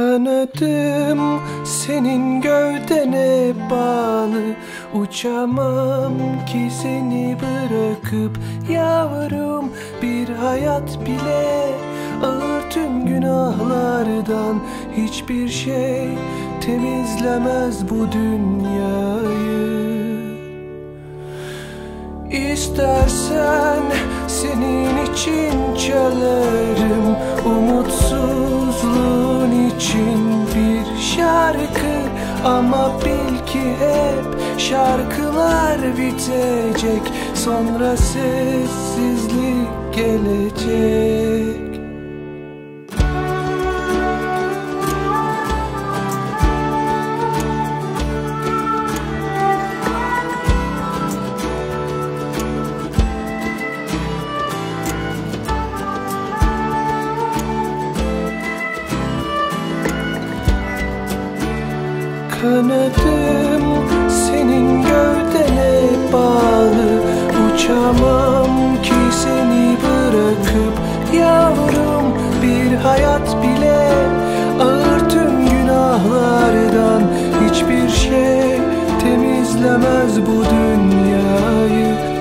Kanadım senin gövdene bağlı, uçamam ki seni bırakıp yavrum. Bir hayat bile ağır tüm günahlardan, hiçbir şey temizlemez bu dünyayı. İstersen senin için çalarım, umutsuzluğun için bir şarkı. Ama bil ki hep şarkılar bitecek, sonra sessizlik gelecek. Kanadım senin gövdene bağlı, uçamam ki seni bırakıp yavrum. Bir hayat bile ağır tüm günahlardan, hiçbir şey temizlemez bu dünyayı.